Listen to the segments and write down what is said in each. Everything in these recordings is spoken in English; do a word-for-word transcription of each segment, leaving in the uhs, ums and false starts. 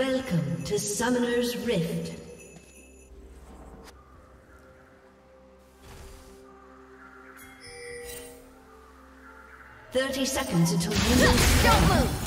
Welcome to Summoner's Rift. Thirty seconds until you move. Don't move!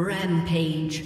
Rampage.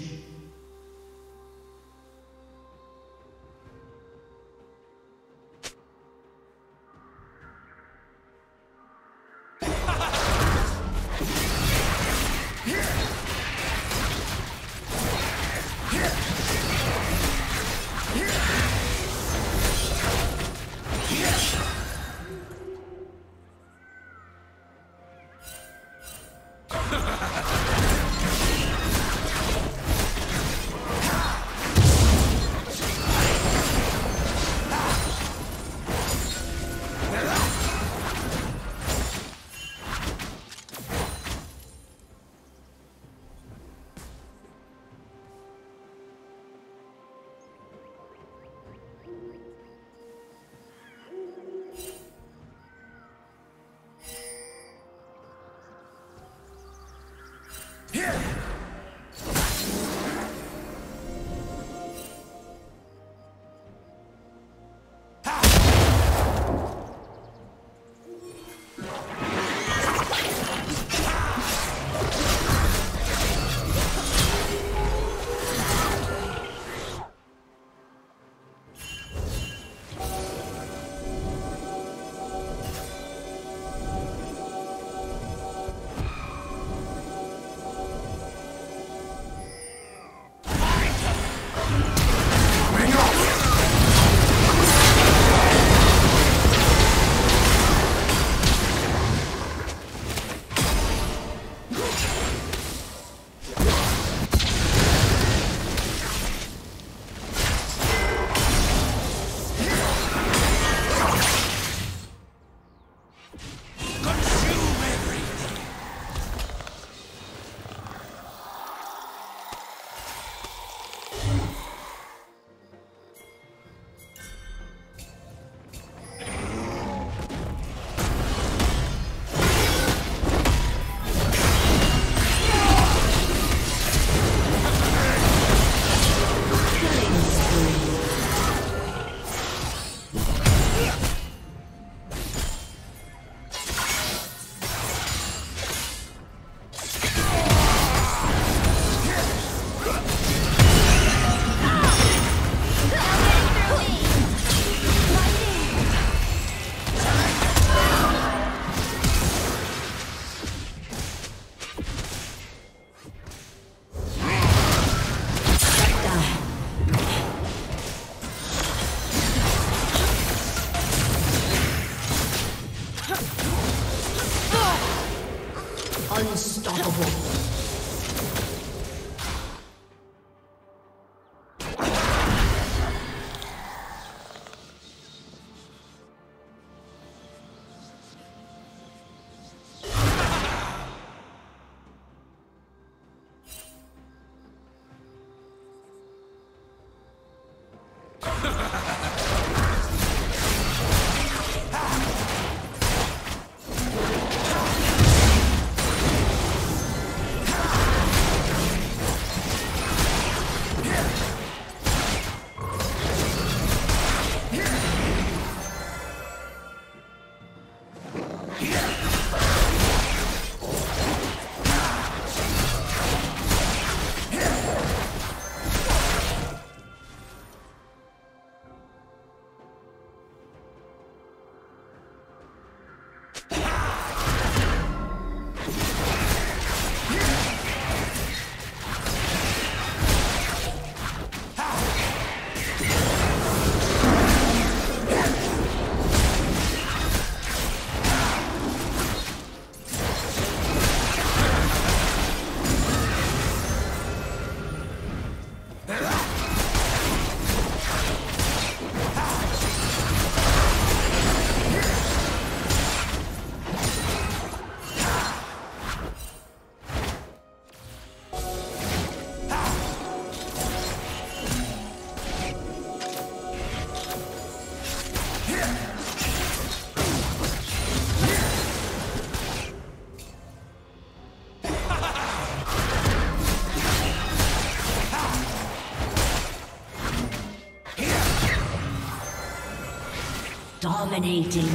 Dominating.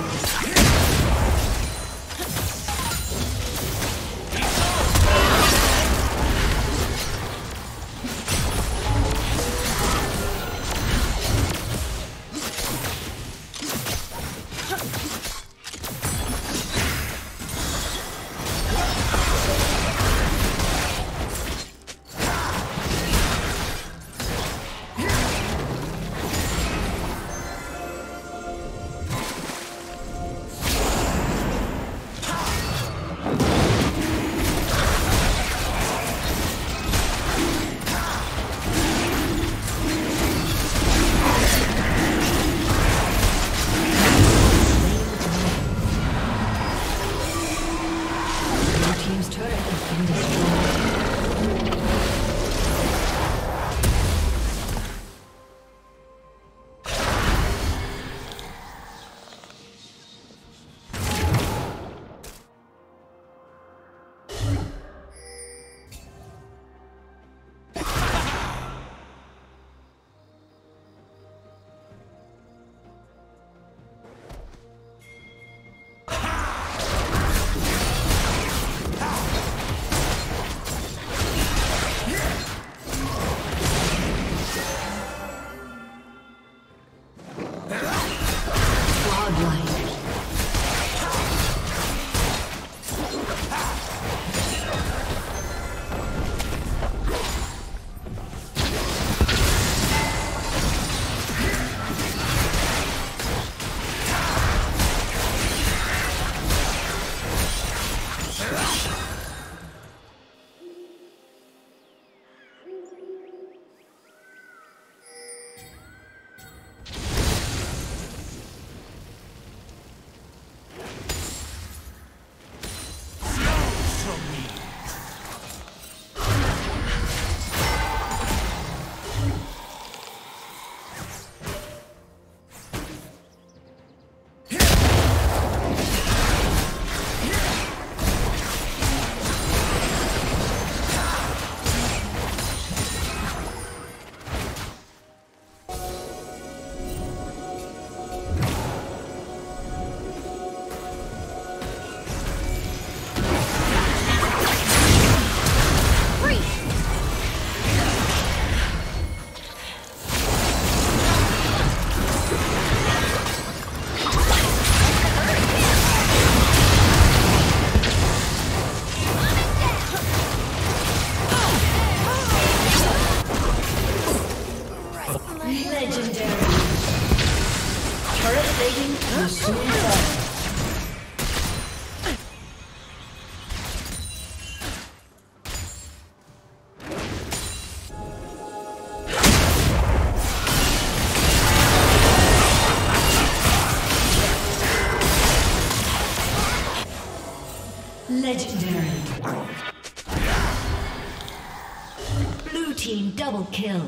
team double kill.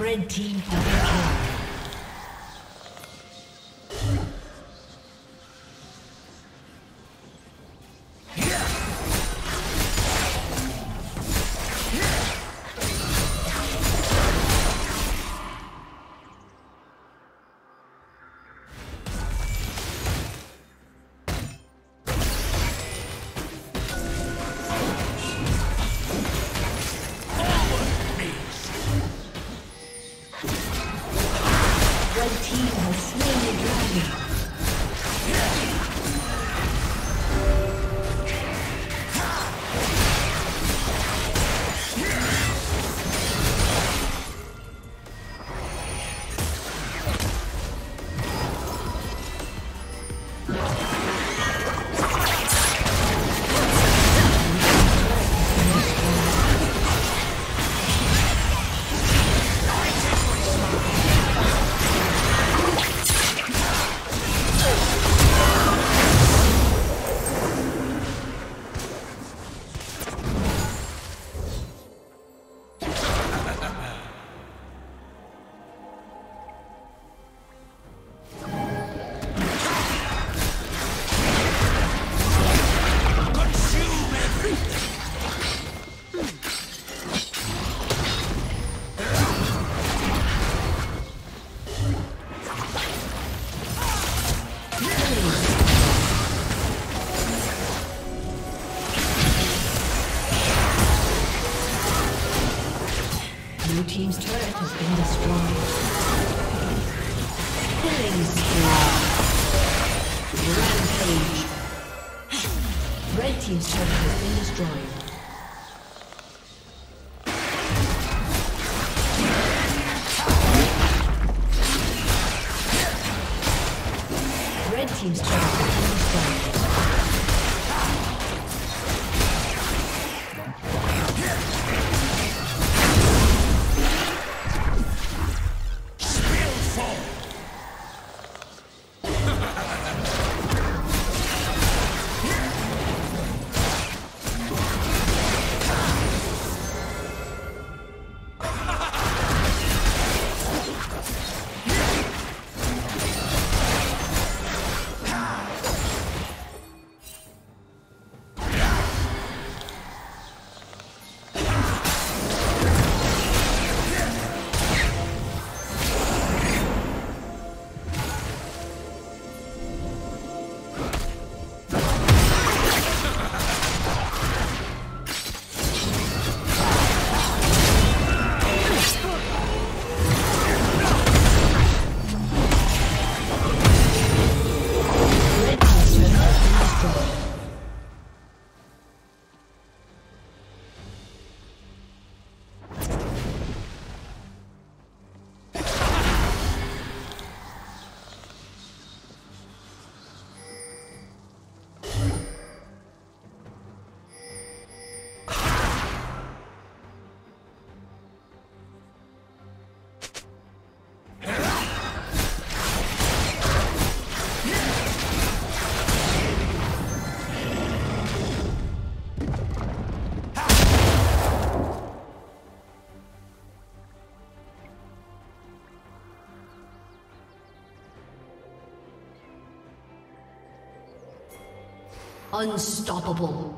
Red team double kill. Blue team's turret has been destroyed. Killing spree. Rampage. Red team's turret has been destroyed. Unstoppable.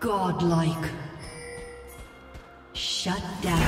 Godlike. Shut down.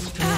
destroyed.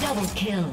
Double kill.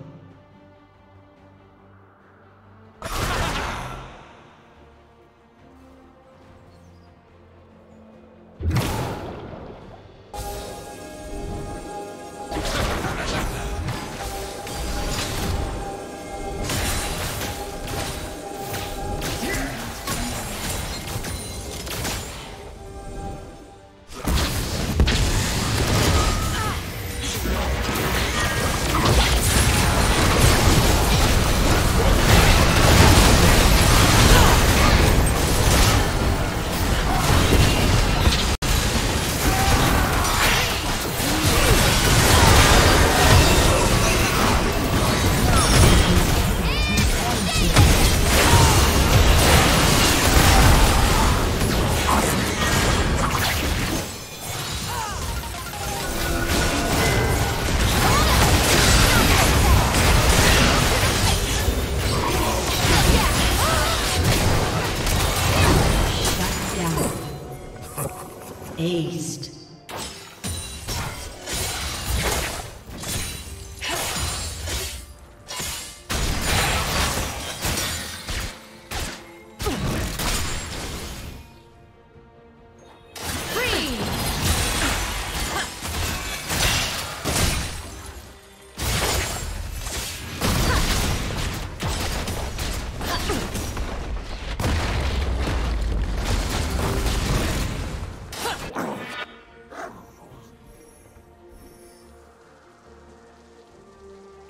Aced.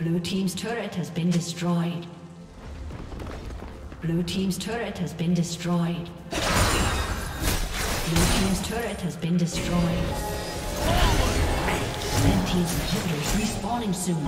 Blue team's turret has been destroyed. Blue team's turret has been destroyed. Blue team's turret has been destroyed. Red team's inhibitors respawning soon.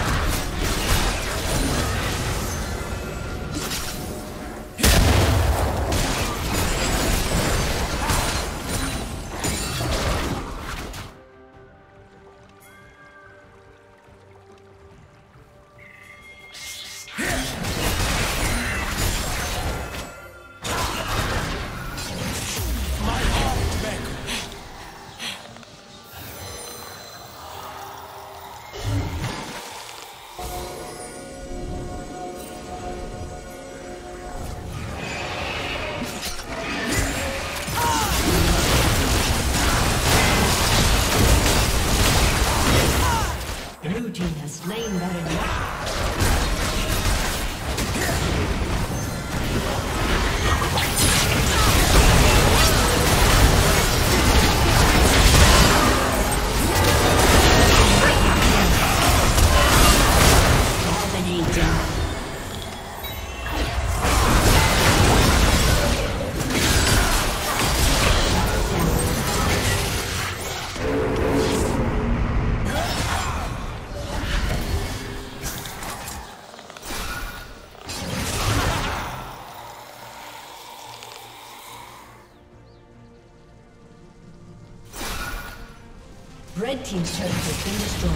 Red team's turret has been destroyed.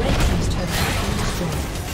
Red team's turret has been destroyed.